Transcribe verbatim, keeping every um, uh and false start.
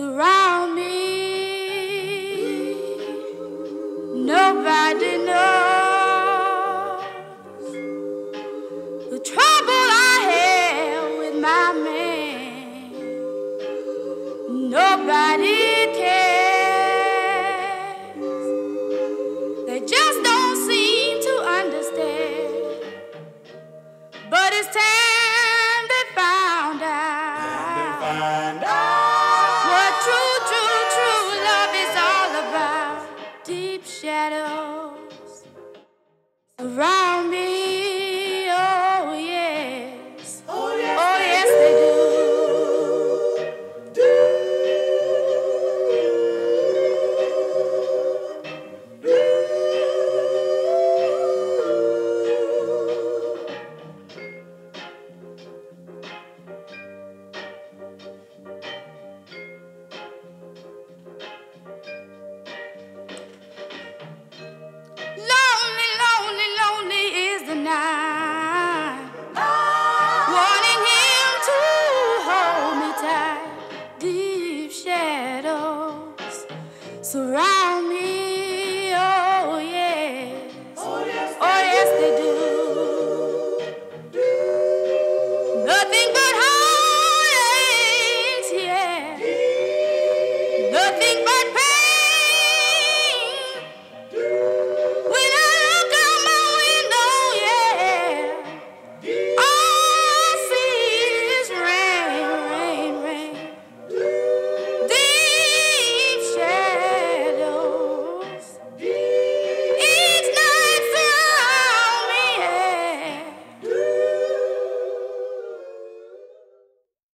surround me. Nobody knows the trouble I have with my man. Nobody cares. They just don't seem to understand. But it's time. Shadows around me, oh yes, oh yes, oh, yes they do. Do. Do. Surround me, oh yes, oh yes, oh, yes they do. Do. Nothing but